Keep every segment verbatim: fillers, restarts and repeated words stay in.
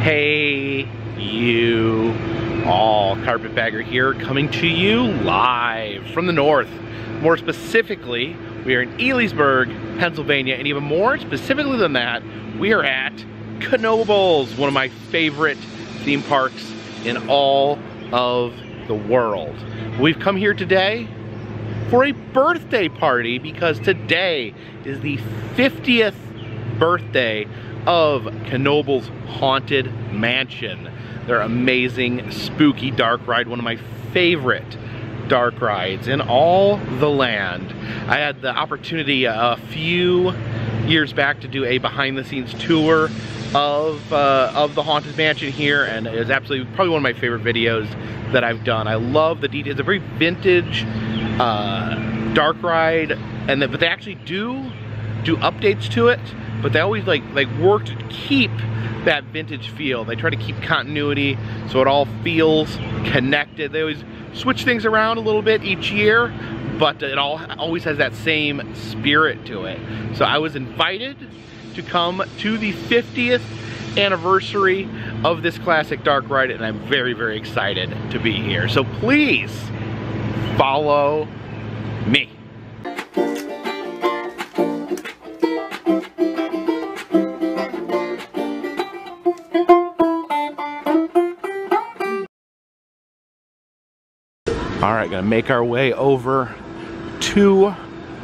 Hey, you all, Carpetbagger here, coming to you live from the north. More specifically, we are in Elysburg, Pennsylvania, and even more specifically than that, we are at Knoebels, one of my favorite theme parks in all of the world. We've come here today for a birthday party because today is the fiftieth birthday of Knoebel's Haunted Mansion. Their amazing, spooky dark ride, one of my favorite dark rides in all the land. I had the opportunity a few years back to do a behind-the-scenes tour of uh, of the Haunted Mansion here, and it is absolutely probably one of my favorite videos that I've done. I love the details. It's a very vintage uh, dark ride, and the, but they actually do do updates to it. But they always like like work to keep that vintage feel. They try to keep continuity so it all feels connected. They always switch things around a little bit each year, but it all always has that same spirit to it. So I was invited to come to the fiftieth anniversary of this classic dark ride, and I'm very, very excited to be here. So please follow me. All right, gonna make our way over to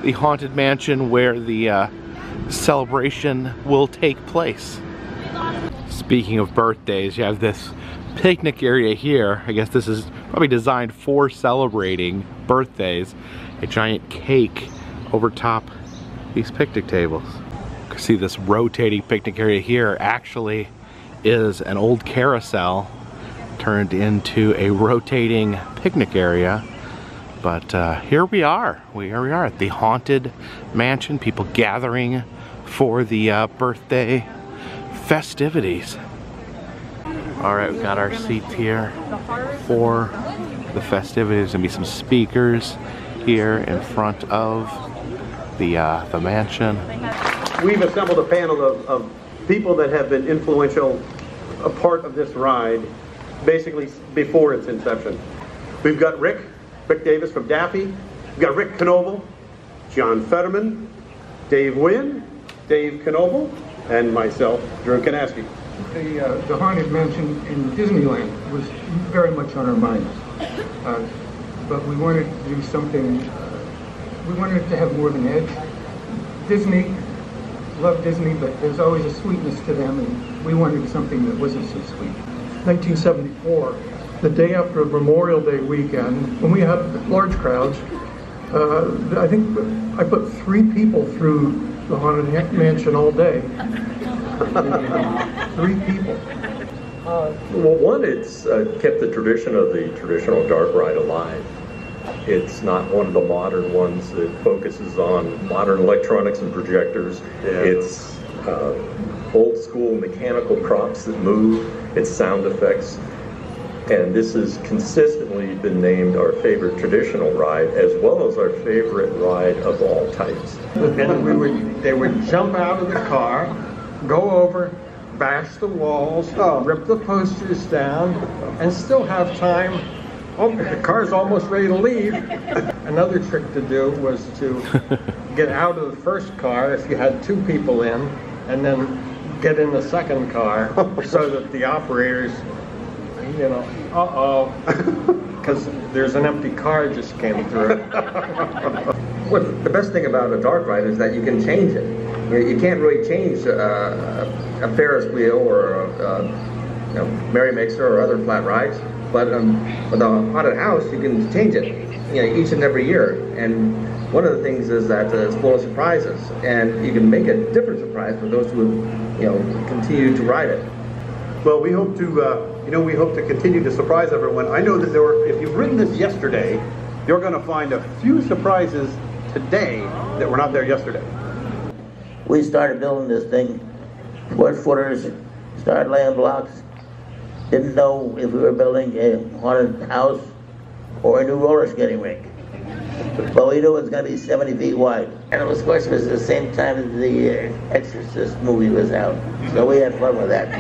the Haunted Mansion where the uh, celebration will take place. Speaking of birthdays, you have this picnic area here. I guess this is probably designed for celebrating birthdays. A giant cake over top these picnic tables. You can see this rotating picnic area here actually is an old carousel turned into a rotating picnic area, but uh, here we are. We, here we are at the Haunted Mansion, people gathering for the uh, birthday festivities. All right, we've got our seats here for the festivities. There's gonna be some speakers here in front of the, uh, the mansion. We've assembled a panel of, of people that have been influential, a part of this ride, basically before its inception. We've got Rick, Rick Davis from Daffy. We've got Rick Knoebel, John Fetterman, Dave Wynn, Dave Knoebel, and myself, Drew Kanasky. The, uh, the Haunted Mansion in Disneyland was very much on our minds. Uh, but we wanted to do something, uh, we wanted to have more of an edge. Disney, love Disney, but there's always a sweetness to them, and we wanted something that wasn't so sweet. nineteen seventy-four, the day after Memorial Day weekend, when we had large crowds, uh, I think I put three people through the Haunted Mansion all day. Three people. Uh, well, one, it's uh, kept the tradition of the traditional dark ride alive. It's not one of the modern ones that focuses on modern electronics and projectors. Yeah. It's uh, old school mechanical props that move, its sound effects, and this has consistently been named our favorite traditional ride as well as our favorite ride of all types. And we would, they would jump out of the car, go over, bash the walls, oh. rip the posters down, and still have time. Oh, the car's almost ready to leave. Another trick to do was to get out of the first car if you had two people in, and then get in the second car so that the operators, you know, uh-oh, because there's an empty car just came through. Well, the best thing about a dark ride is that you can change it. You, you can't really change uh, a Ferris wheel or a, a you know, Merry Mixer or other flat rides, but um, with a haunted house, you can change it, you know, each and every year. And one of the things is that uh, it's full of surprises, and you can make a different surprise for those who, you know, continue to ride it. Well, we hope to, uh, you know, we hope to continue to surprise everyone. I know that there were, if you've ridden this yesterday, you're going to find a few surprises today that were not there yesterday. We started building this thing, foot footers, started laying blocks. Didn't know if we were building a haunted house or a new roller skating rink. The Paedo was going to be seventy feet wide. And it was, of course, it was the same time the uh, Exorcist movie was out. So we had fun with that,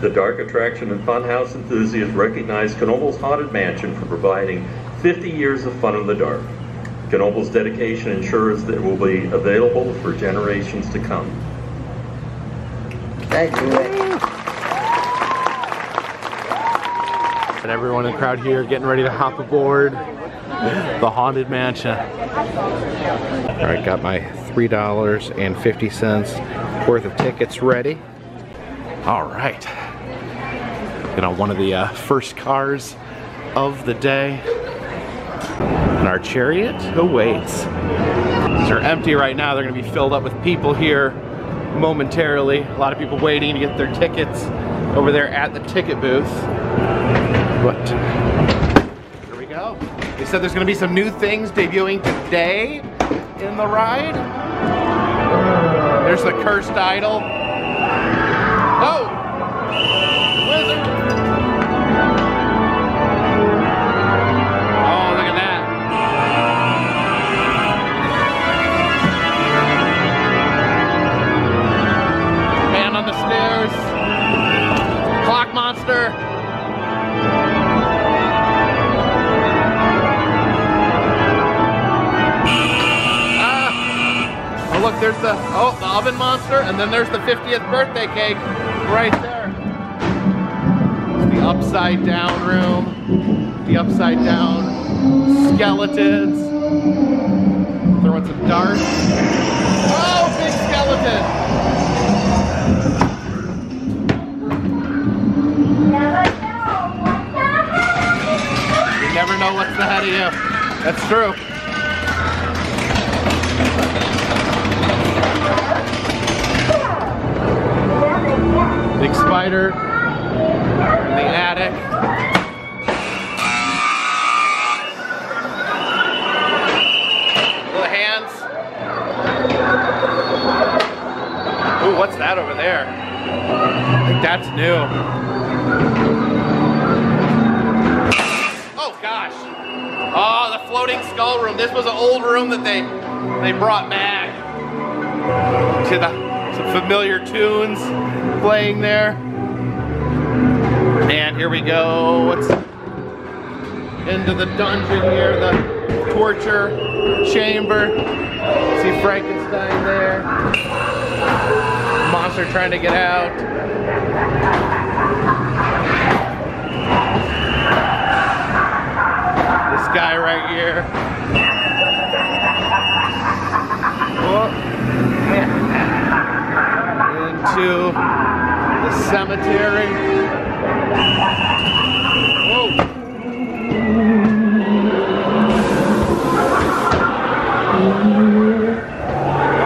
too. The dark attraction and funhouse enthusiasts recognize Knoebel's Haunted Mansion for providing fifty years of fun in the dark. Knoebel's dedication ensures that it will be available for generations to come. Thank you, Rick. And everyone in the crowd here getting ready to hop aboard the Haunted Mansion. All right, got my three dollars and fifty cents worth of tickets ready. All right, get on one of the uh, first cars of the day. And our chariot awaits. These are empty right now. They're gonna be filled up with people here momentarily. A lot of people waiting to get their tickets over there at the ticket booth. But here we go. They said there's gonna be some new things debuting today in the ride. There's the cursed idol. Oh! Blizzard! Oh, look at that. Man on the stairs. Clock monster. Look, there's the, oh, the oven monster, and then there's the fiftieth birthday cake right there. It's the upside down room, the upside down skeletons. Throwing some darts. Oh, big skeleton. You never know what's ahead of you. That's true. Big spider in the attic. Little hands. Ooh, what's that over there? I think that's new. Oh gosh. Oh, the floating skull room. This was an old room that they they brought back to the some familiar tunes playing there. And here we go, what's into the dungeon here, the torture chamber. See Frankenstein there. Monster trying to get out. This guy right here. Whoa. To the cemetery. Whoa.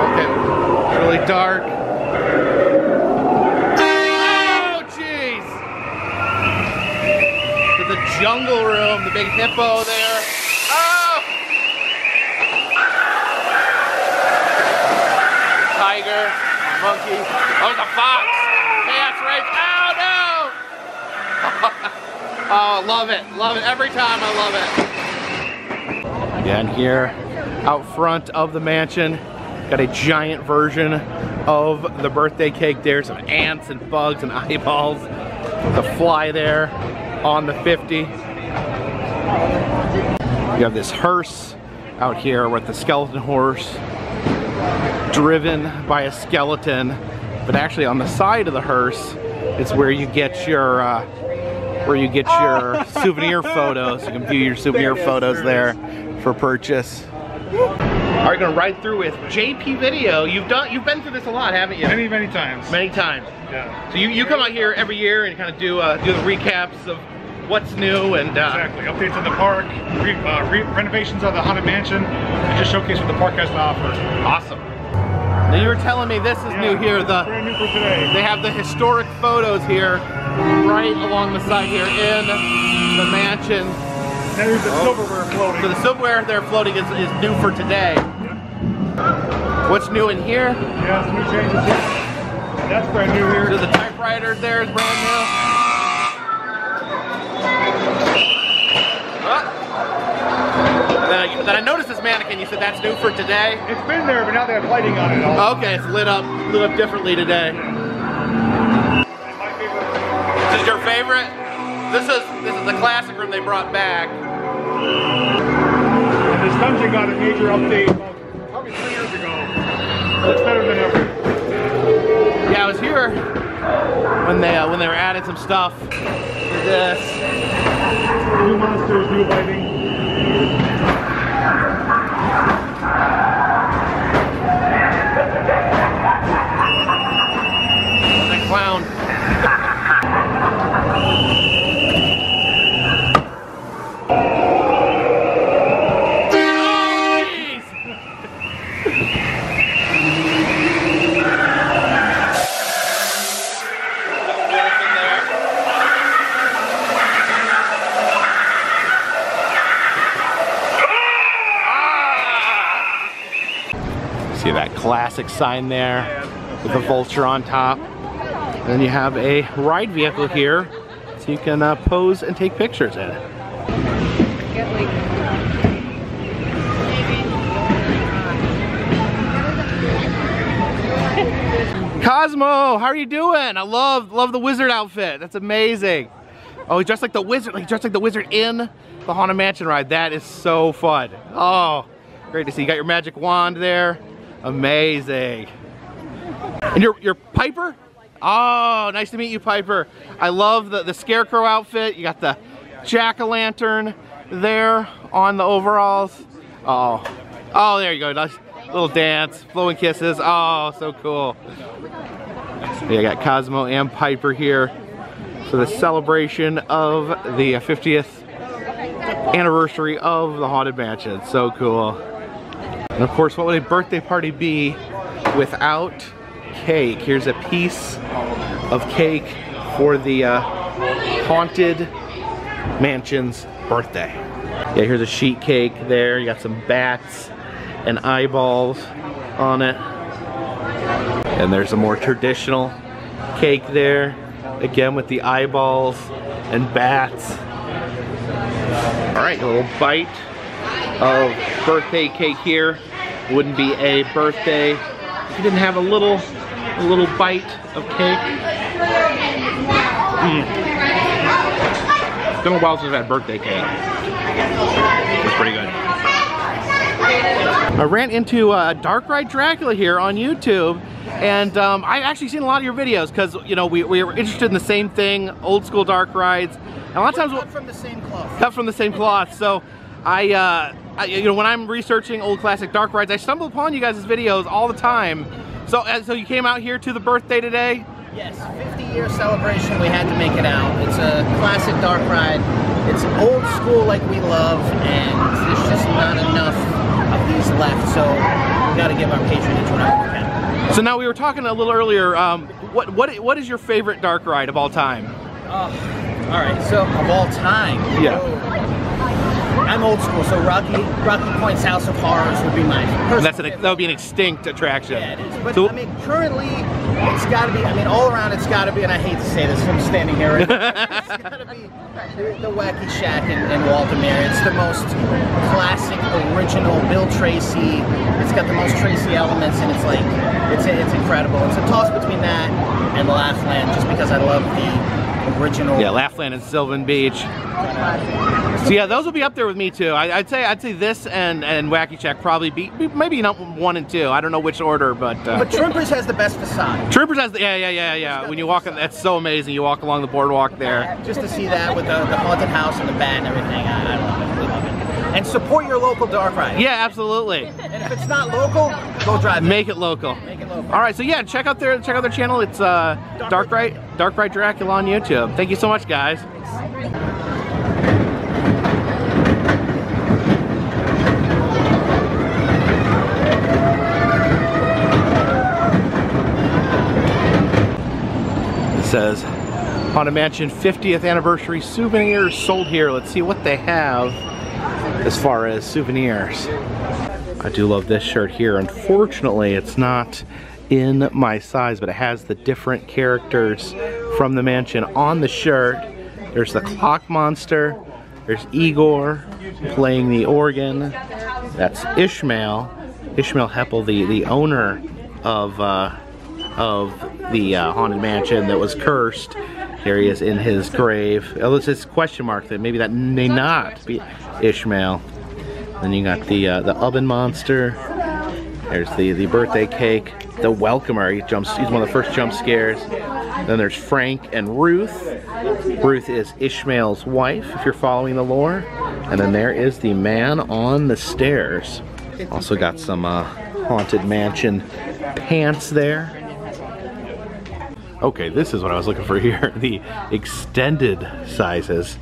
Okay, really dark. Oh, jeez! To the jungle room, the big hippo there. Oh! Tiger, monkey. Oh, the fox! Chaos Rage! Oh, no! Oh, love it. Love it. Every time I love it. Again, here out front of the mansion, got a giant version of the birthday cake there. Some ants and bugs and eyeballs. The fly there on the fifty. You have this hearse out here with the skeleton horse driven by a skeleton. But actually, on the side of the hearse, it's where you get your uh, where you get your souvenir photos. You can view your souvenir photos there for purchase. All right, gonna ride through with J P Video. You've done, you've been through this a lot, haven't you? Many, many times. Many times. Yeah. So you you come out here every year and kind of do uh, do the recaps of what's new and uh, exactly updates on the park, re uh, re renovations of the Haunted Mansion, and just showcase what the park has to offer. Awesome. Now you were telling me this is yeah, new here. The brand new for today. They have the historic photos here, right along the side here in the mansion. And there's the oh. silverware floating. So the silverware there floating is, is new for today. Yeah. What's new in here? Yeah, some new changes here. That's brand new here. So the typewriter there is brand new. Oh. And then I, then I noticed this mannequin. You said that's new for today? It's been there, but now they have lighting on it all. Okay, it's lit up, lit up differently today. This is your favorite? This is this is the classic room they brought back. This dungeon got a major update probably three years ago. It's better than ever. Yeah, I was here when they uh, when they were adding some stuff. This. New monsters, new lighting. That clown. Classic sign there with a vulture on top. And then you have a ride vehicle here so you can uh, pose and take pictures in it. Cosmo, how are you doing? I love love the wizard outfit. That's amazing. Oh, he's dressed like the wizard, like dressed like the wizard in the Haunted Mansion ride. That is so fun. Oh, great to see you. Got your magic wand there. Amazing. And you're, you're Piper? Oh, nice to meet you, Piper. I love the, the scarecrow outfit. You got the jack-o'-lantern there on the overalls. Oh, oh, there you go. Nice little dance, flowing kisses. Oh, so cool. Yeah, I got Cosmo and Piper here for the celebration of the fiftieth anniversary of the Haunted Mansion. So cool. And of course, what would a birthday party be without cake? Here's a piece of cake for the uh, Haunted Mansion's birthday. Yeah, here's a sheet cake there. You got some bats and eyeballs on it. And there's a more traditional cake there. Again, with the eyeballs and bats. All right, a little bite of birthday cake here. Wouldn't be a birthday if you didn't have a little a little bite of cake. Mm. It's been a while since I've had birthday cake. It's pretty good. I ran into uh, Dark Ride Dracula here on YouTube, and um, I've actually seen a lot of your videos because you know we, we were interested in the same thing, old school dark rides. And a lot of times we'll cut from the same cloth. Cut from the same cloth. So I. Uh, I, you know, when I'm researching old classic dark rides, I stumble upon you guys' videos all the time. So, so you came out here to the birthday today? Yes, fifty year celebration, we had to make it out. It's a classic dark ride. It's old school like we love, and there's just not enough of these left, so we gotta give our patronage whenever we can. So now we were talking a little earlier, um, what, what, what is your favorite dark ride of all time? Oh, all right, so of all time? Yeah. Oh. I'm old school, so Rocky Rocky Point's House of Horrors would be my personal That's an, That would be an extinct attraction. Yeah, it is. But so, I mean, currently, it's got to be, I mean, all around it's got to be, and I hate to say this, I'm standing here right now, it's got to be the Wacky Shack in, in Waldameer. It's the most classic, original, Bill Tracy. It's got the most Tracy elements, and it's like, it's, it's incredible. It's a toss between that and Laughland, just because I love the original. Yeah, Laughland and Sylvan Beach. So yeah, those will be up there with me too. I, I'd say I'd say this and and Wacky Shack probably be maybe not one and two. I don't know which order, but uh, but Trimper's has the best facade. Trimper's has the, yeah yeah yeah yeah. When you walk, that's so amazing. You walk along the boardwalk there. Just to see that with the, the haunted house and the bat and everything, I, I love it. I love it. And support your local dark ride. Yeah, absolutely. And if it's not local, go drive it. Make it local. Make it local. All right, so yeah, check out their check out their channel. It's uh, Dark, dark Ride Dark Ride Dracula on YouTube. Thank you so much, guys. Says Haunted Mansion fiftieth anniversary souvenirs sold here. Let's see what they have as far as souvenirs. I do love this shirt here. Unfortunately, it's not in my size, but it has the different characters from the mansion on the shirt. There's the clock monster, There's Igor playing the organ. That's Ishmael. Ishmael Heppel, the, the owner of uh, of the uh, Haunted Mansion that was cursed. There he is in his grave. Oh, it's this question mark that maybe that may not be Ishmael. Then you got the uh, the oven monster. There's the, the birthday cake. The welcomer, he jumps, he's one of the first jump scares. Then there's Frank and Ruth. Ruth is Ishmael's wife, if you're following the lore. And then there is the man on the stairs. Also got some uh, Haunted Mansion pants there. Okay, this is what I was looking for here. The extended sizes.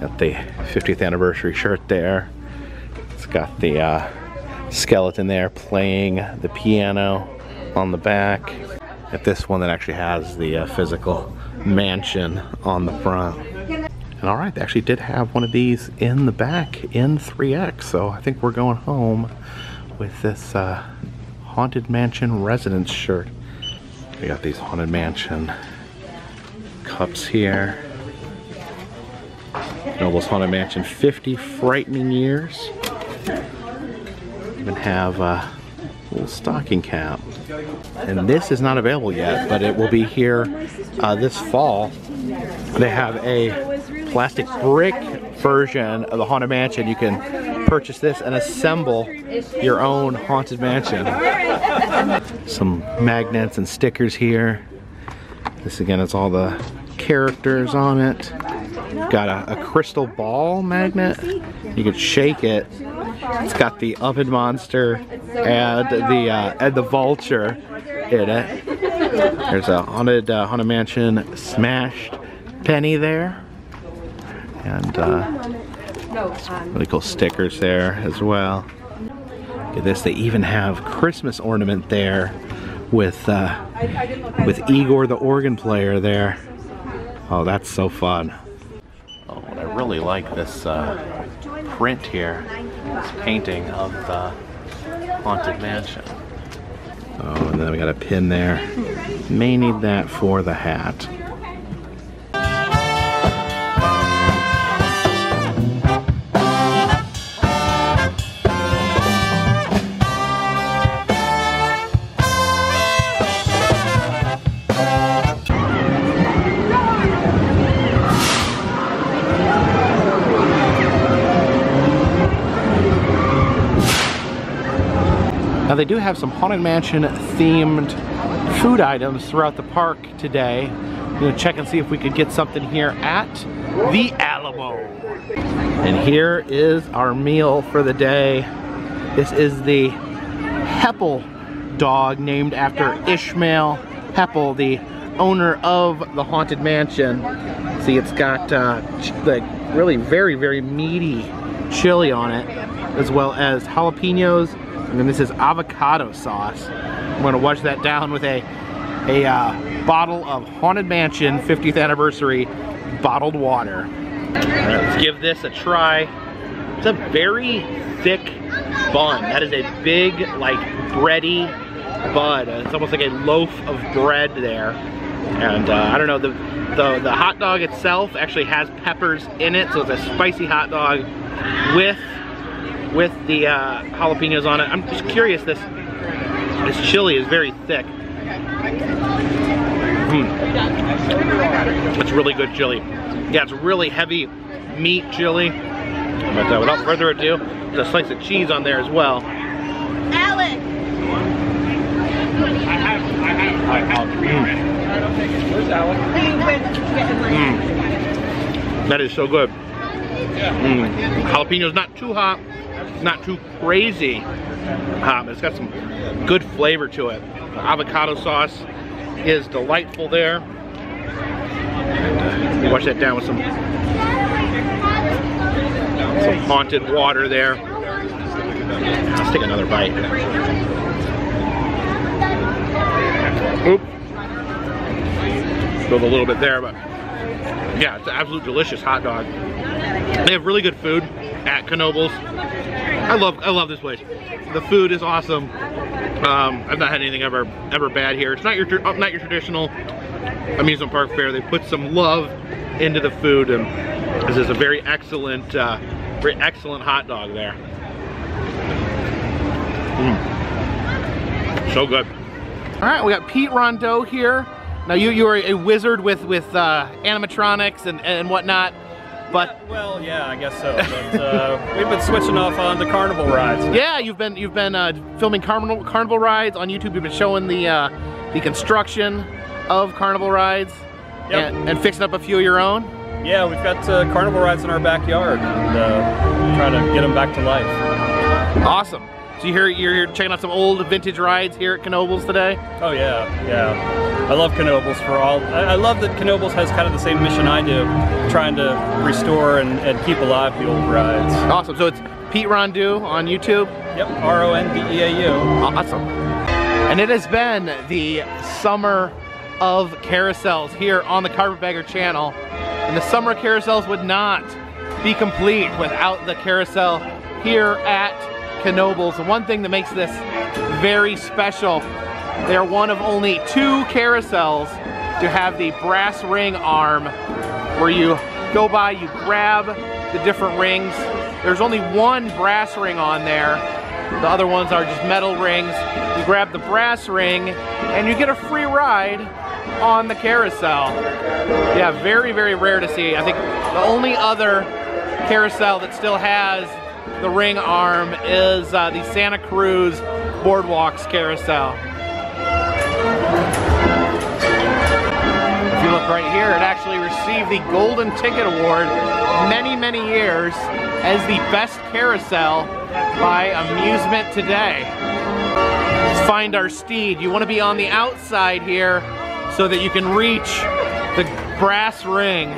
Got the fiftieth anniversary shirt there. It's got the uh, skeleton there playing the piano on the back. At this one that actually has the uh, physical mansion on the front. And all right, they actually did have one of these in the back in three X, so I think we're going home with this uh, Haunted Mansion residence shirt. We got these Haunted Mansion cups here. Knoebel's Haunted Mansion, fifty frightening years. Even have uh, a little stocking cap. And this is not available yet, but it will be here uh, this fall. They have a plastic brick version of the Haunted Mansion. You can purchase this and assemble your own Haunted Mansion. Some magnets and stickers here. This again is all the characters on it. Got a, a crystal ball magnet. You can shake it. It's got the oven monster and the uh, and the vulture in it. There's a haunted uh, Haunted Mansion smashed penny there. And uh, some really cool stickers there as well. Look at this, they even have Christmas ornament there with uh, with Igor the organ player there. Oh, that's so fun. Oh, and I really like this uh, print here, this painting of the Haunted Mansion. Oh, and then we got a pin there. May need that for the hat. Now they do have some Haunted Mansion themed food items throughout the park today. I'm gonna check and see if we could get something here at the Alamo. And here is our meal for the day. This is the Heppel dog, named after Ishmael Heppel, the owner of the Haunted Mansion. See, it's got uh, like really very, very meaty chili on it, as well as jalapenos. And then this is avocado sauce. I'm gonna wash that down with a, a uh, bottle of Haunted Mansion fiftieth anniversary bottled water. All right, let's give this a try. It's a very thick bun. That is a big, like, bready bun. It's almost like a loaf of bread there. And uh, I don't know, the, the, the hot dog itself actually has peppers in it, so it's a spicy hot dog with with the uh, jalapenos on it. I'm just curious, this this chili is very thick. Mm. It's really good chili. Yeah, it's really heavy meat chili. But uh, without further ado, there's a slice of cheese on there as well. Alex! Mm. That is so good. Mm. Jalapeno's not too hot. Not too crazy hot, but it's got some good flavor to it. The avocado sauce is delightful there. And, uh, wash that down with some, some haunted water there. Let's take another bite. Oop. Spilled a little bit there, but yeah, it's an absolute delicious hot dog. They have really good food at Knoebels. I love, I love this place. The food is awesome. Um, I've not had anything ever, ever bad here. It's not your, not your traditional amusement park fare. They put some love into the food, and this is a very excellent, uh, very excellent hot dog there. Mm. So good. All right, we got Pete Rondeau here. Now you you are a wizard with with uh, animatronics and and whatnot. But yeah, well, yeah, I guess so. But uh, we've been switching off on the carnival rides. Yeah, you've been you've been uh, filming carnival carnival rides on YouTube. You've been showing the uh, the construction of carnival rides, yep. and, and fixing up a few of your own. Yeah, we've got uh, carnival rides in our backyard, and uh, trying to get them back to life. Awesome. So you're here, you're checking out some old vintage rides here at Knoebels today? Oh yeah, yeah. I love Knoebels for all. I, I love that Knoebels has kind of the same mission I do, trying to restore and, and keep alive the old rides. Awesome. So it's Pete Rondeau on YouTube? Yep, R O N D E A U. Awesome. And it has been the summer of carousels here on the Carpetbagger channel. And the summer carousels would not be complete without the carousel here at Knoebels. The one thing that makes this very special, they're one of only two carousels to have the brass ring arm where you go by, you grab the different rings. There's only one brass ring on there. The other ones are just metal rings. You grab the brass ring and you get a free ride on the carousel. Yeah, very, very rare to see. I think the only other carousel that still has the ring arm is uh, the Santa Cruz Boardwalks Carousel. If you look right here, it actually received the Golden Ticket Award many, many years as the best carousel by Amusement Today. Let's find our steed. You want to be on the outside here so that you can reach the brass ring.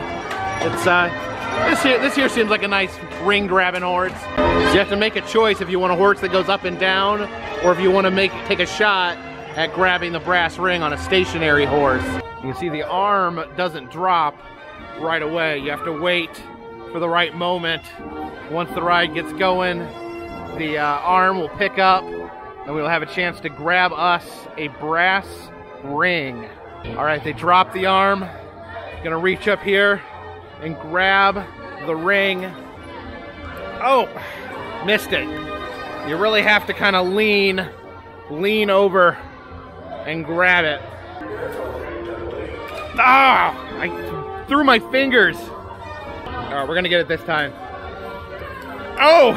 It's uh. This here, this here seems like a nice ring-grabbing horse. So you have to make a choice if you want a horse that goes up and down, or if you want to make take a shot at grabbing the brass ring on a stationary horse. You can see the arm doesn't drop right away. You have to wait for the right moment. Once the ride gets going, the uh, arm will pick up, and we'll have a chance to grab us a brass ring. All right, they drop the arm. Gonna reach up here and grab the ring. Oh, missed it. You really have to kind of lean, lean over and grab it. Ah, I threw my fingers. All right, we're gonna get it this time. Oh,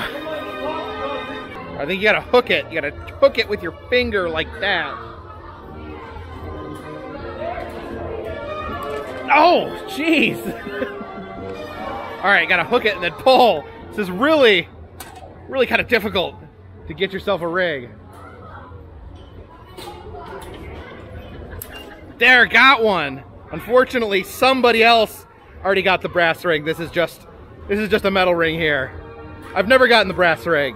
I think you gotta hook it. You gotta hook it with your finger like that. Oh, jeez. All right, gotta hook it and then pull. This is really, really kind of difficult to get yourself a ring. There, got one. Unfortunately, somebody else already got the brass ring. This is just, this is just a metal ring here. I've never gotten the brass ring.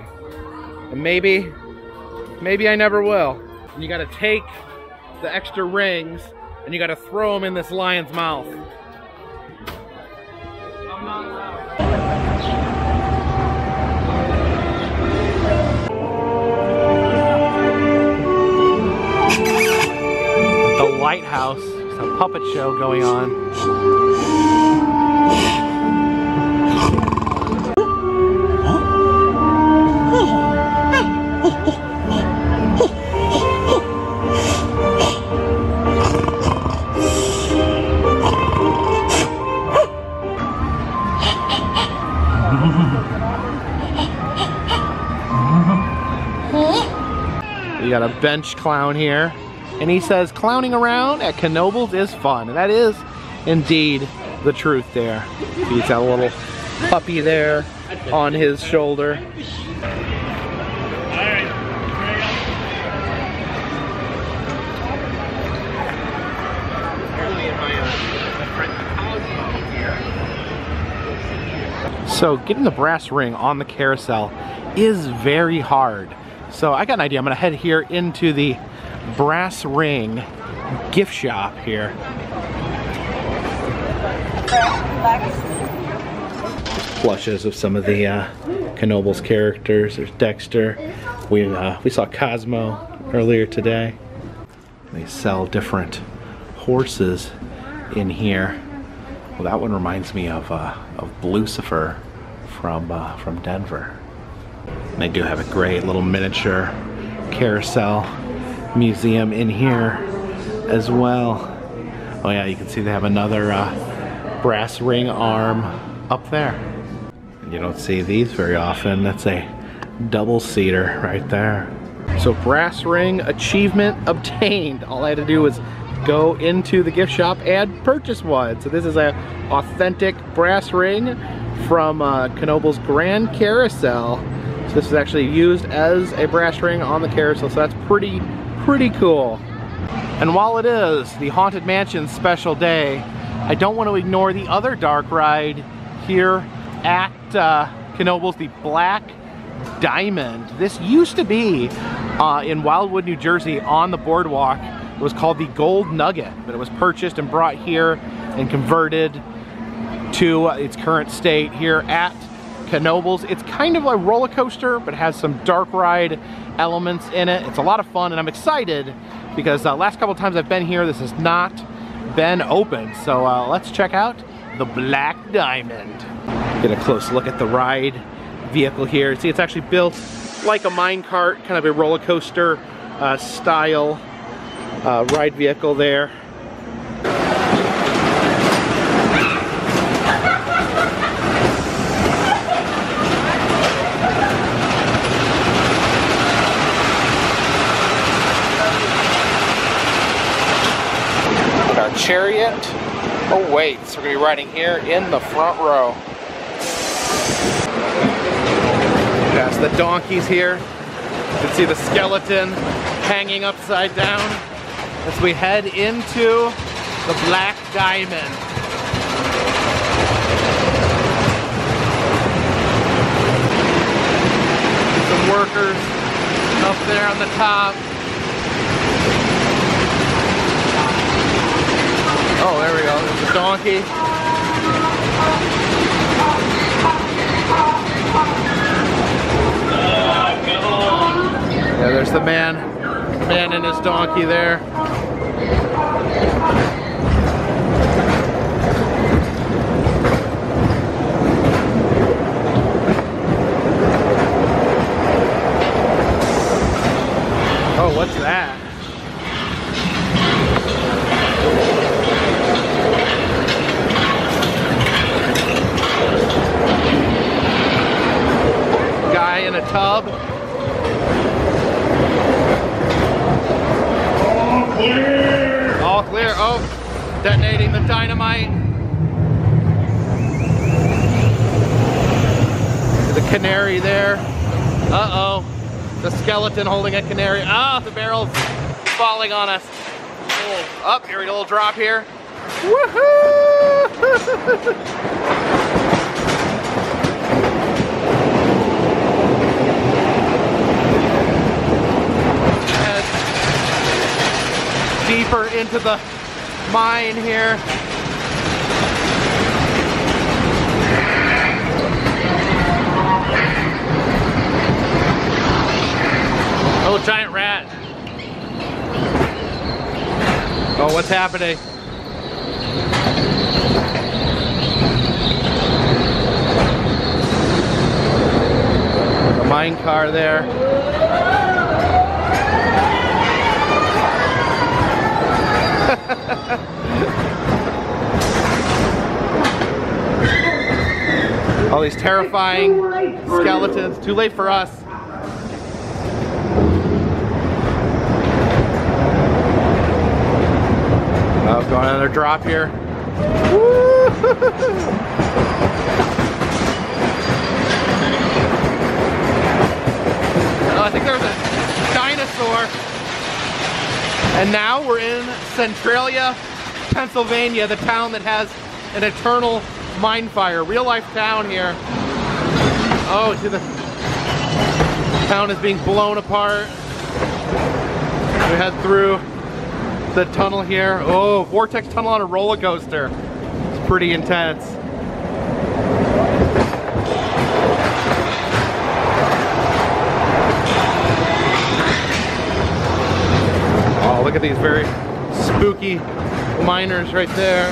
And maybe, maybe I never will. And you gotta take the extra rings and you gotta throw them in this lion's mouth. The lighthouse, it's a puppet show going on. You got a bench clown here. And he says, clowning around at Knoebels is fun. And that is indeed the truth there. He's got a little puppy there on his shoulder. So getting the brass ring on the carousel is very hard. So I got an idea. I'm gonna head here into the brass ring gift shop here. Plushes of some of the uh, Knoebels characters. There's Dexter. We uh, we saw Cosmo earlier today. They sell different horses in here. Well, that one reminds me of uh, of Blucifer from uh, from Denver. And they do have a great little miniature carousel museum in here as well. Oh yeah, you can see they have another uh, brass ring arm up there. You don't see these very often. That's a double seater right there. So brass ring achievement obtained. All I had to do was go into the gift shop and purchase one. So this is an authentic brass ring from uh, Knoebel's Grand Carousel. So this is actually used as a brass ring on the carousel. So that's pretty, pretty cool. And while it is the Haunted Mansion's special day, I don't want to ignore the other dark ride here at uh, Knoebel's, the Black Diamond. This used to be uh, in Wildwood, New Jersey on the boardwalk. It was called the Gold Nugget, but it was purchased and brought here and converted to its current state here at Knoebel's. It's kind of a roller coaster, but it has some dark ride elements in it. It's a lot of fun, and I'm excited because the uh, last couple of times I've been here, this has not been open. So uh, let's check out the Black Diamond. Get a close look at the ride vehicle here. See, it's actually built like a mine cart, kind of a roller coaster uh, style uh, ride vehicle there. And our chariot awaits. We're going to be riding here in the front row. Past the donkeys here. You can see the skeleton hanging upside down as we head into the Black Diamond. Some workers up there on the top. Oh, there we go. There's the donkey. Yeah, there's the man, the man and his donkey there. Oh, what's that? Guy in a tub. All clear. Oh, detonating the dynamite. The canary there. Uh-oh. The skeleton holding a canary. Ah, oh, the barrel's falling on us. Up, oh, here we go, a little drop here. Woohoo! Deeper into the mine here. Oh, giant rat. Oh, what's happening? The mine car there. All these terrifying too skeletons. Too late for us. Oh, going another drop here. Oh, I think there's a dinosaur. And now we're in Centralia, Pennsylvania, the town that has an eternal mine fire. Real life town here. Oh, see, the town is being blown apart. We head through the tunnel here. Oh, vortex tunnel on a roller coaster. It's pretty intense. Look at these very spooky miners right there.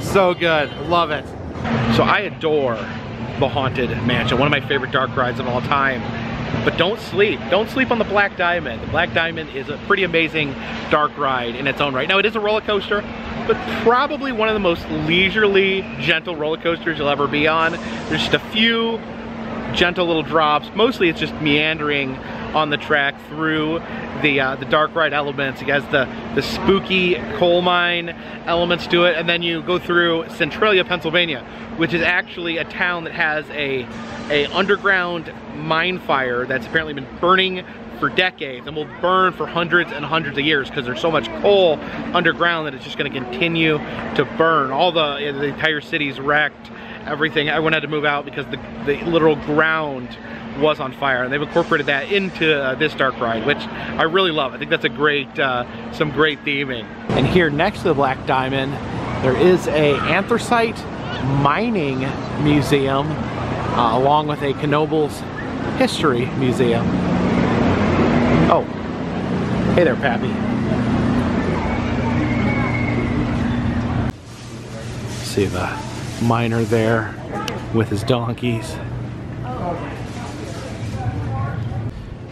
So good, love it. So I adore the Haunted Mansion, one of my favorite dark rides of all time. But don't sleep, don't sleep on the Black Diamond. The Black Diamond is a pretty amazing dark ride in its own right. Now it is a roller coaster, but probably one of the most leisurely, gentle roller coasters you'll ever be on. There's just a few gentle little drops. Mostly it's just meandering on the track through the uh, the dark ride elements. It has the, the spooky coal mine elements to it. And then you go through Centralia, Pennsylvania, which is actually a town that has a, a underground mine fire that's apparently been burning for decades and will burn for hundreds and hundreds of years because there's so much coal underground that it's just gonna continue to burn. All the, you know, the entire city's wrecked. Everything, everyone had to move out because the, the literal ground was on fire, and they've incorporated that into uh, this dark ride, which I really love. I think that's a great, uh, some great theming. And here next to the Black Diamond, there is a anthracite mining museum uh, along with a Knoebels history museum. Oh, hey there, Pappy. See the miner there with his donkeys.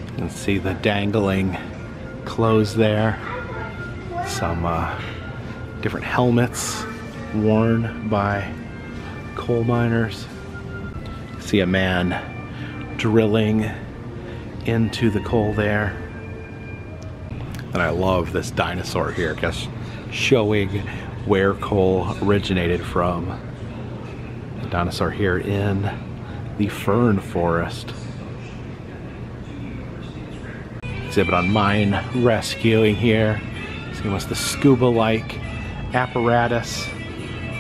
You can see the dangling clothes there. Some uh, different helmets worn by coal miners. See a man drilling into the coal there. And I love this dinosaur here, just showing where coal originated from. The dinosaur here in the fern forest. Exhibit on mine rescuing here. See what's the scuba-like apparatus.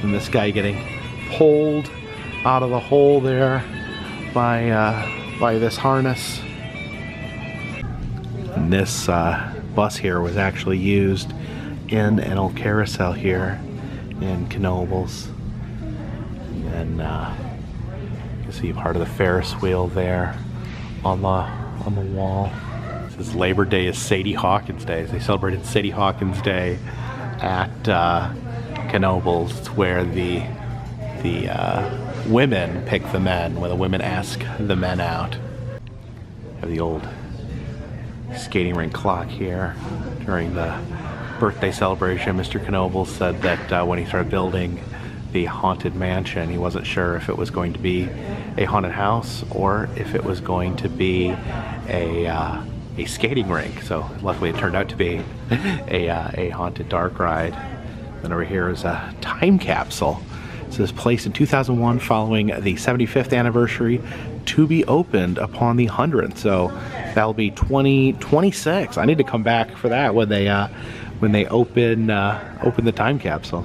And this guy getting pulled out of the hole there by uh, by this harness. And this uh, bus here was actually used in an old carousel here in Knoebels. And uh, you can see part of the Ferris wheel there on the on the wall. This Labor Day is Sadie Hawkins Day. They celebrated Sadie Hawkins Day at uh, Knoebels. It's where the the uh, women pick the men, where the women ask the men out. Have the old skating rink clock here during the birthday celebration. Mister Knoebel said that uh, when he started building the Haunted Mansion, he wasn't sure if it was going to be a haunted house or if it was going to be a uh, a skating rink. So luckily it turned out to be a, uh, a haunted dark ride. Then over here is a time capsule. This is placed in two thousand one following the seventy-fifth anniversary, to be opened upon the hundredth. So that'll be twenty twenty-six. I need to come back for that when they uh, when they open uh, open the time capsule.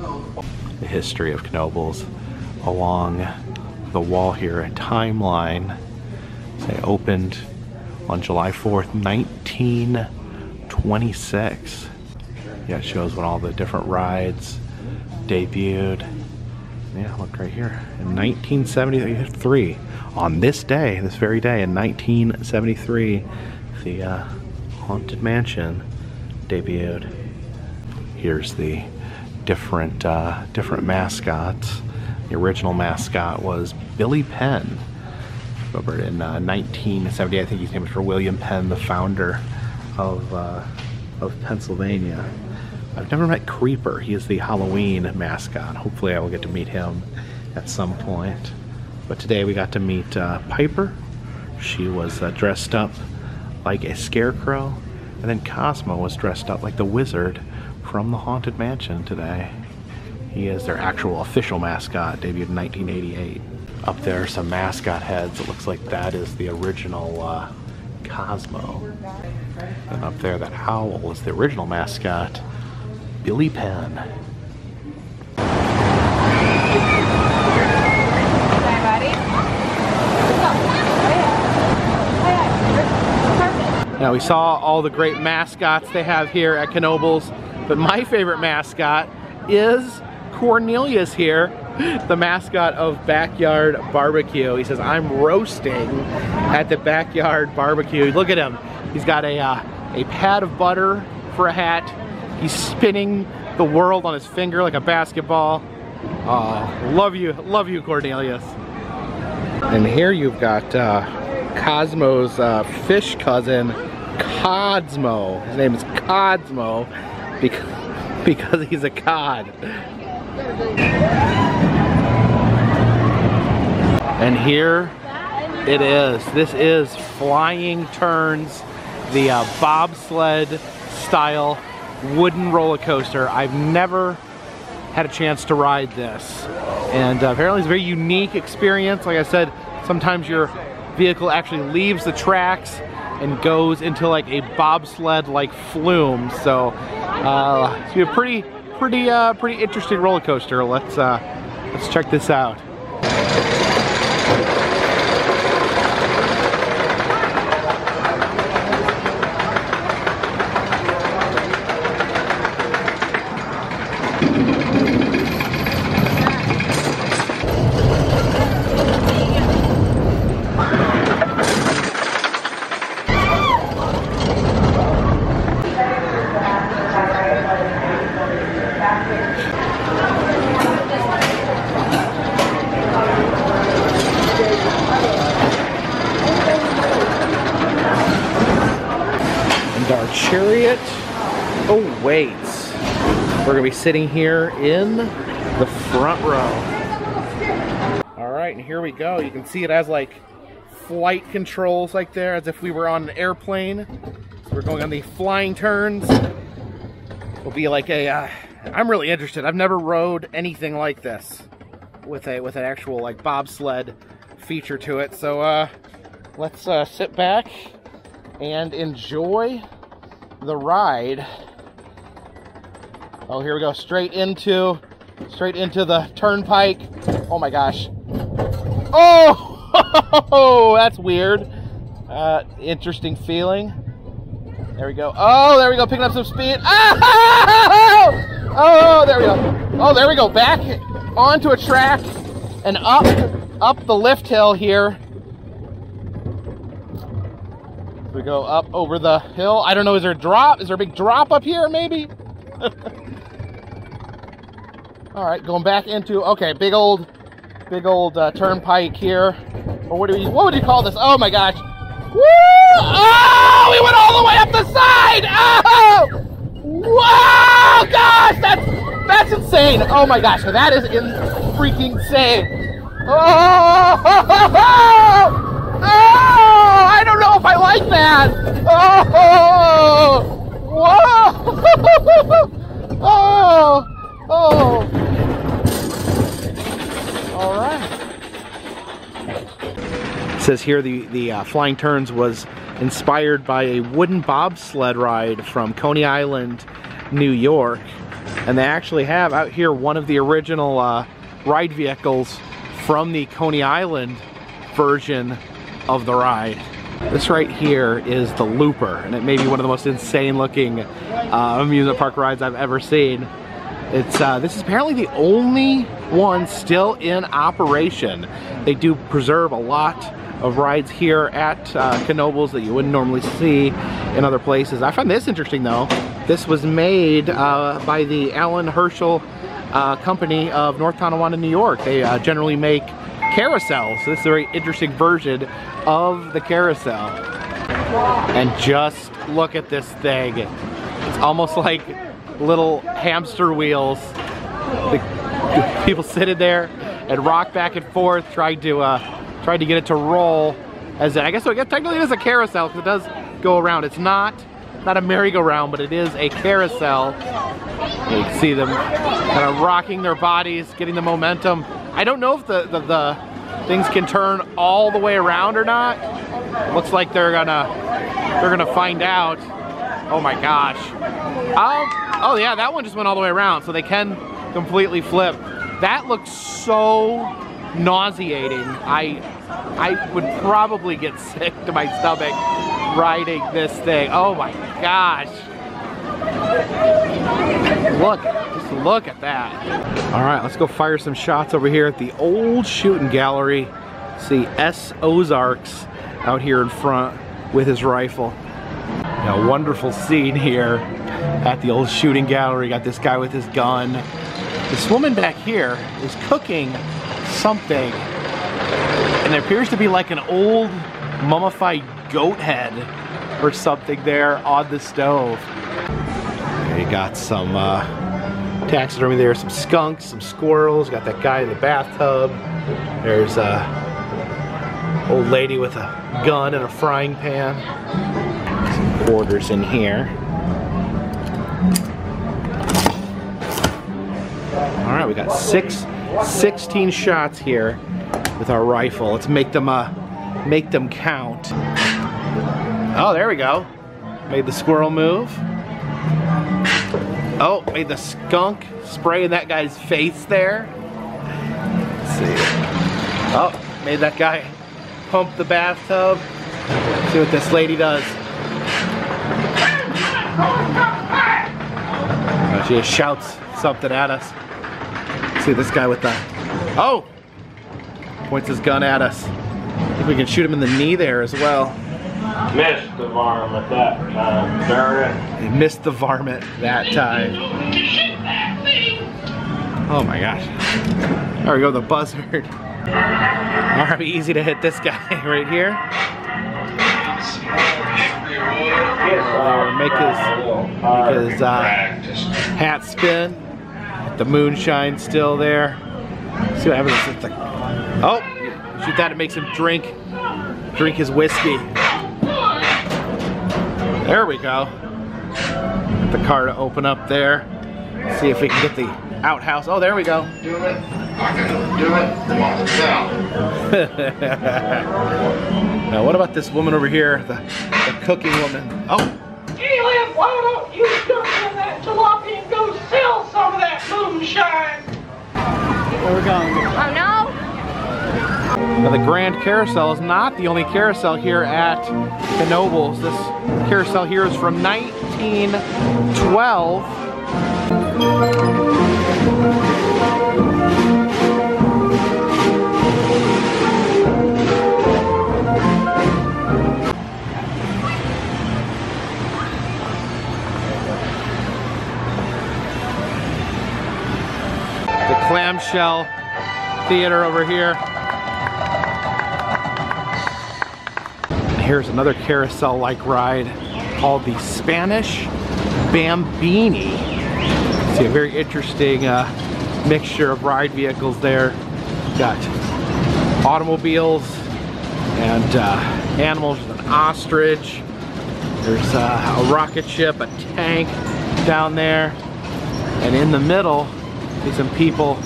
The history of Knoebels along the wall here, a timeline. They opened on July fourth, nineteen twenty-six. Yeah, it shows when all the different rides debuted. Yeah, look right here. In nineteen seventy-three, on this day, this very day in nineteen seventy-three, the uh, Haunted Mansion debuted. Here's the different uh, different mascots. The original mascot was Billy Penn. Over in uh, nineteen seventy, I think he's named for William Penn, the founder of uh, of Pennsylvania. I've never met Creeper. He is the Halloween mascot. Hopefully I will get to meet him at some point. But today we got to meet uh, Piper. She was uh, dressed up like a scarecrow. And then Cosmo was dressed up like the wizard from the Haunted Mansion today. He is their actual official mascot, debuted in nineteen eighty-eight. Up there are some mascot heads. It looks like that is the original uh, Cosmo. And up there, that owl is the original mascot, Billy Penn. Now we saw all the great mascots they have here at Knoebels, but my favorite mascot is Cornelius here, the mascot of Backyard Barbecue. He says, "I'm roasting at the Backyard Barbecue." Look at him. He's got a, uh, a pad of butter for a hat. He's spinning the world on his finger like a basketball. Uh, love you, love you, Cornelius. And here you've got uh, Cosmo's uh, fish cousin, Cosmo. His name is Cosmo because, because he's a cod. And here it is. This is Flying Turns, the uh, bobsled style wooden roller coaster. I've never had a chance to ride this. And uh, apparently it's a very unique experience. Like I said, sometimes your vehicle actually leaves the tracks and goes into like a bobsled-like flume. So uh, it's gonna be a pretty, pretty, uh, pretty interesting roller coaster. Let's uh, let's check this out. Awaits. We're gonna be sitting here in the front row. All right, and here we go. You can see it has like flight controls like there, as if we were on an airplane. So we're going on the flying turns. It'll be like a. Uh, I'm really interested. I've never rode anything like this with a with an actual like bobsled feature to it. So uh, let's uh, sit back and enjoy the ride. Oh, here we go, straight into straight into the turnpike. Oh my gosh. Oh, that's weird. Uh, interesting feeling. There we go. Oh, there we go, picking up some speed. Oh, oh there we go. Oh, there we go, back onto a track and up up the lift hill here. We go up over the hill. I don't know, is there a drop? Is there a big drop up here, maybe? All right, going back into, okay, big old, big old uh, turnpike here. Or what do we, what would you call this? Oh my gosh. Woo! Oh, we went all the way up the side! Oh! Wow! Gosh, that's, that's insane. Oh my gosh, so that is in freaking insane. Oh! Ho, ho, ho! Oh, I don't know if I like that. Oh, whoa. Oh, oh. All right. It says here the, the uh, Flying Turns was inspired by a wooden bobsled ride from Coney Island, New York. And they actually have out here one of the original uh, ride vehicles from the Coney Island version of the ride. This right here is the Looper, and it may be one of the most insane looking uh, amusement park rides I've ever seen. It's uh, this is apparently the only one still in operation. They do preserve a lot of rides here at uh, Knoebels that you wouldn't normally see in other places. I find this interesting though. This was made uh, by the Allen Herschel uh, company of North Tonawanda, New York. They uh, generally make carousels. So this is a very interesting version of the carousel. And just look at this thing. It's almost like little hamster wheels. The people sit in there and rock back and forth, trying to uh, trying to get it to roll. As in, I guess so. I guess technically it is a carousel because it does go around. It's not not a merry-go-round, but it is a carousel. You can see them kind of rocking their bodies, getting the momentum. I don't know if the, the, the things can turn all the way around or not. It looks like they're gonna they're gonna find out. Oh my gosh. Oh, oh yeah, that one just went all the way around, so they can completely flip. That looks so nauseating. I I would probably get sick to my stomach riding this thing. Oh my gosh. Look, just look at that. All right, let's go fire some shots over here at the old shooting gallery. See S. Ozarks out here in front with his rifle. A wonderful scene here at the old shooting gallery. Got this guy with his gun. This woman back here is cooking something, and it appears to be like an old mummified goat head or something there on the stove. You got some uh, taxidermy there, some skunks, some squirrels. Got that guy in the bathtub. There's a old lady with a gun and a frying pan. Some quarters in here. All right, we got six, sixteen shots here with our rifle. Let's make them uh, make them count. Oh, there we go. Made the squirrel move. Oh, made the skunk spray in that guy's face there. Let's see. Oh, made that guy pump the bathtub. Let's see what this lady does. Oh, she just shouts something at us. Let's see this guy with the... Oh! Points his gun at us. I think we can shoot him in the knee there as well. Missed the varmint that time, darn it. They missed the varmint that time. Oh my gosh. There we go, the buzzard. Alright, easy to hit this guy right here. Uh, make his, make his uh, hat spin. The moonshine still there. Let's see what happens with the... Oh! Shoot that, it makes him drink, drink his whiskey. There we go. Get the car to open up there. See if we can get the outhouse. Oh, there we go. Do it. I can do it. Now, what about this woman over here, the, the cooking woman? Oh. Elian, why don't you jump in that jalopy and go sell some of that moonshine? Where we going? Oh no. Now, the Grand Carousel is not the only carousel here at the Knoebels. This carousel here is from nineteen twelve. The clamshell theater over here. Here's another carousel-like ride called the Spanish Bambini. See a very interesting uh, mixture of ride vehicles there. Got automobiles and uh, animals with an ostrich. There's uh, a rocket ship, a tank down there. And in the middle is some people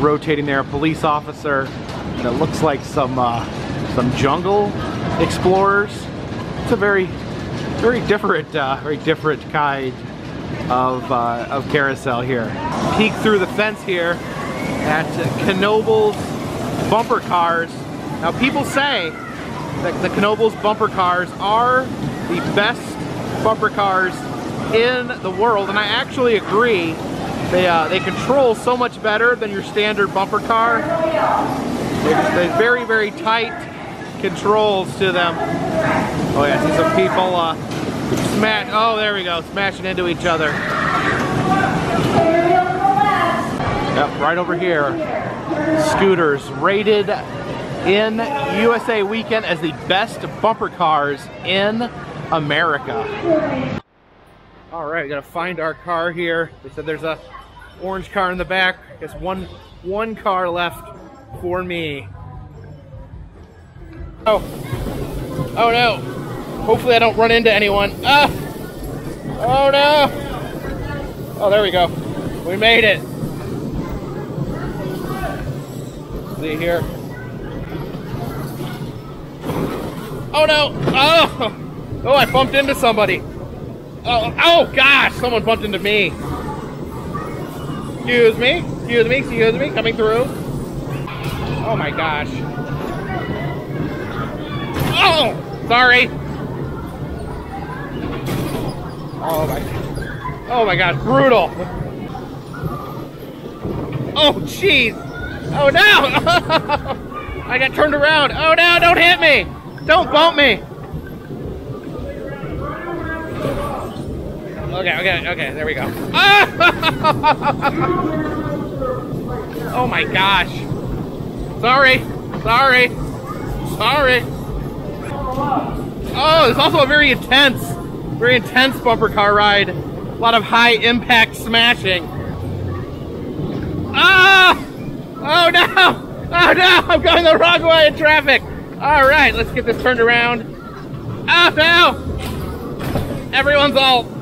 rotating there, a police officer, and it looks like some, uh, some jungle explorers. It's a very, very different, uh, very different kind of, uh, of carousel here. Peek through the fence here at uh, Knoebel's bumper cars. Now people say that the Knoebel's bumper cars are the best bumper cars in the world, and I actually agree. They, uh, they control so much better than your standard bumper car. They're, they're very, very tight controls to them. Oh yeah, I see some people uh, smash, oh there we go, smashing into each other. Yep, right over here. Scooters rated in U S A Weekend as the best bumper cars in America. All right, we gotta find our car here. They said there's a orange car in the back. I guess one, one car left for me. Oh. Oh no. Hopefully I don't run into anyone. Ah! Oh no! Oh, there we go. We made it. See here. Oh no! Oh! Oh, I bumped into somebody. Oh, oh gosh! Someone bumped into me. Excuse me. Excuse me. Excuse me. Coming through. Oh my gosh. Oh, sorry. Oh my, oh my God, brutal. Oh jeez. Oh no. I got turned around. Oh no, don't hit me. Don't bump me. Okay, okay, okay, there we go. Oh, oh my gosh. Sorry, sorry, sorry. Oh, it's also a very intense, very intense bumper car ride. A lot of high impact smashing. Ah! Oh no! Oh no! I'm going the wrong way in traffic! Alright, let's get this turned around. Oh no! Everyone's all...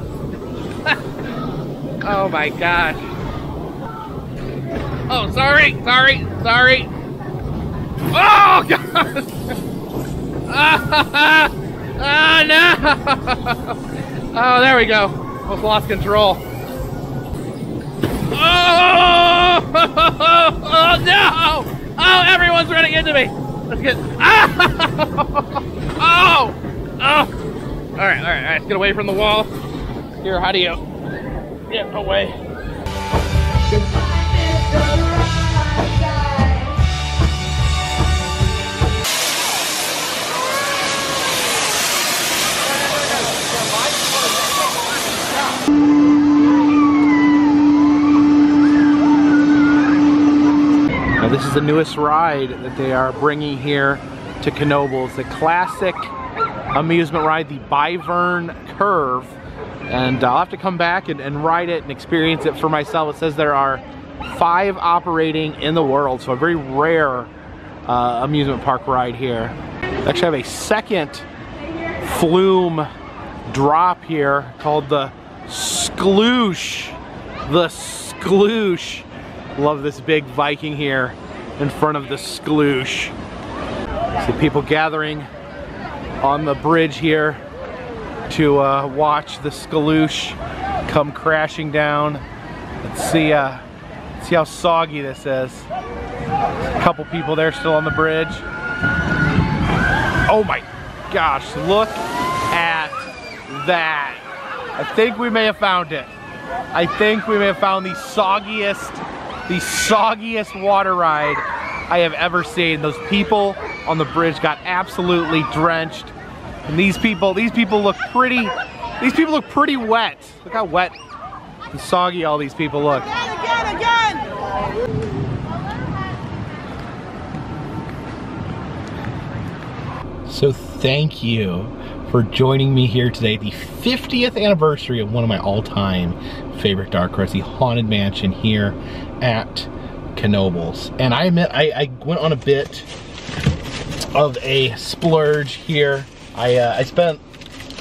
Oh my gosh. Oh, sorry! Sorry! Sorry! Oh god! Oh no! Oh, there we go. Almost lost control. Oh, oh, oh, oh no! Oh, everyone's running into me. Let's get. Ah! Oh! Oh! All right, all right, all right. Let's get away from the wall. Here, how do you get away? Now this is the newest ride that they are bringing here to Knoebels, the classic amusement ride, the Bivern Curve, and I'll have to come back and, and ride it and experience it for myself. It says there are five operating in the world, so a very rare uh, amusement park ride here. They actually have a second flume drop here called the Skloosh, the Skloosh. Love this big Viking here in front of the Skloosh. See people gathering on the bridge here to uh, watch the Skloosh come crashing down. Let's see, uh, let's see how soggy this is. A couple people there still on the bridge. Oh my gosh, look at that. I think we may have found it. I think we may have found the soggiest, the soggiest water ride I have ever seen. Those people on the bridge got absolutely drenched. And these people, these people look pretty, these people look pretty wet. Look how wet and soggy all these people look. Again, again, again! So thank you for joining me here today, the fiftieth anniversary of one of my all-time favorite dark rides, the Haunted Mansion here at Knoebels. And I admit, I, I went on a bit of a splurge here. I uh, I spent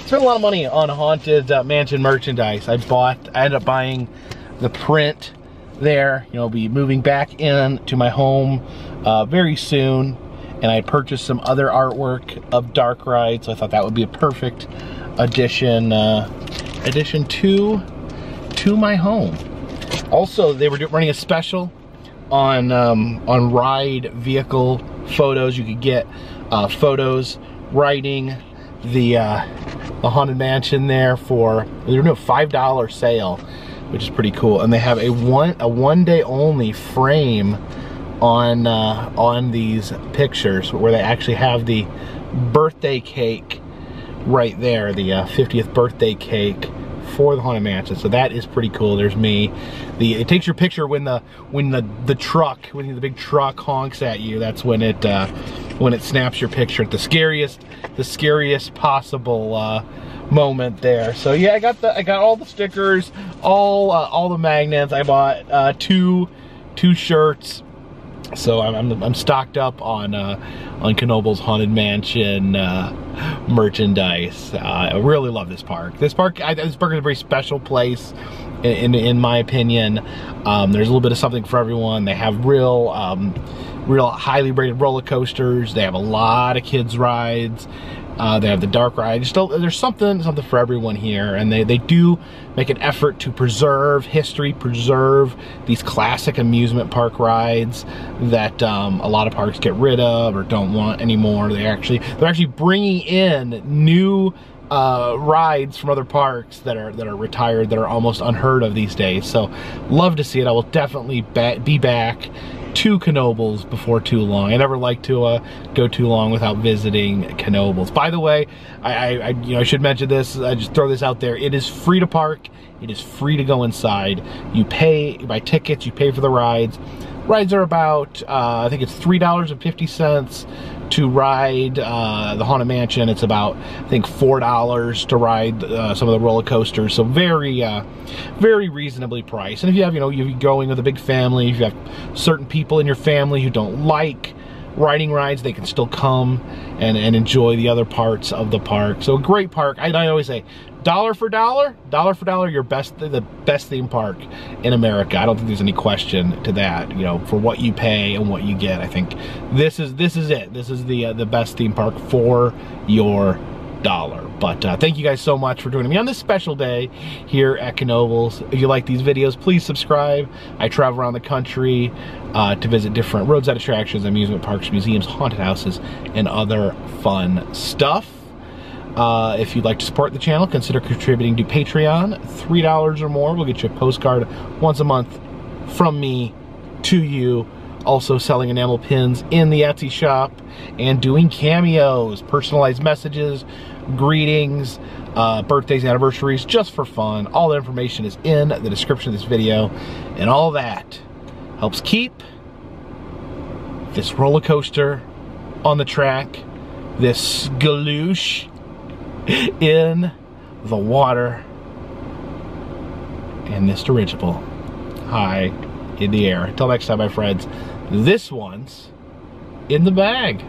spent a lot of money on Haunted uh, Mansion merchandise. I bought, I ended up buying the print there. You know, I'll be moving back in to my home uh, very soon. And I purchased some other artwork of Dark Ride, so I thought that would be a perfect addition, uh, addition to to my home. Also, they were running a special on um, on ride vehicle photos. You could get uh, photos riding the uh, the Haunted Mansion there for, they were doing a five dollar sale, which is pretty cool. And they have a one a one day only frame on uh, on these pictures where they actually have the birthday cake right there, the uh, fiftieth birthday cake for the Haunted Mansion. So that is pretty cool. There's me. The it takes your picture when the when the the truck when the big truck honks at you. That's when it uh, when it snaps your picture at the scariest the scariest possible uh, moment there. So yeah, I got the I got all the stickers, all uh, all the magnets. I bought uh, two two shirts. So I'm, I'm, I'm stocked up on uh, on Knoebels Haunted Mansion uh, merchandise. Uh, I really love this park. This park, I, this park is a very special place, in in, in my opinion. Um, there's a little bit of something for everyone. They have real, um, real highly rated roller coasters. They have a lot of kids rides. Uh, they have the dark ride. Still, there's something, something for everyone here, and they, they do make an effort to preserve history, preserve these classic amusement park rides that um, a lot of parks get rid of or don't want anymore. They actually, they're actually bringing in new uh, rides from other parks that are that are retired, that are almost unheard of these days. So, love to see it. I will definitely ba- be back to Knoebels before too long. I never like to uh, go too long without visiting Knoebels. By the way, I, I, you know, I should mention this. I just throw this out there. It is free to park. It is free to go inside. You pay, you buy tickets, you pay for the rides. Rides are about, uh, I think it's three dollars and fifty cents to ride uh, the Haunted Mansion. It's about, I think, four dollars to ride uh, some of the roller coasters. So very, uh, very reasonably priced. And if you have, you know, you're going with a big family, if you have certain people in your family who don't like riding rides, they can still come and, and enjoy the other parts of the park. So a great park. I, I always say, dollar for dollar, dollar for dollar, your best, the best theme park in America. I don't think there's any question to that. You know, for what you pay and what you get, I think this is this is it. This is the uh, the best theme park for your dollar. But uh, thank you guys so much for joining me on this special day here at Knoebels. If you like these videos, please subscribe. I travel around the country uh, to visit different roadside attractions, amusement parks, museums, haunted houses, and other fun stuff. Uh, if you'd like to support the channel, consider contributing to Patreon. three dollars or more will get you a postcard once a month from me to you. Also selling enamel pins in the Etsy shop and doing cameos, personalized messages, greetings, uh, birthdays, anniversaries, just for fun. All the information is in the description of this video, and all that helps keep this roller coaster on the track, this Skloosh in the water, and this dirigible high in the air. Until next time, my friends, this one's in the bag.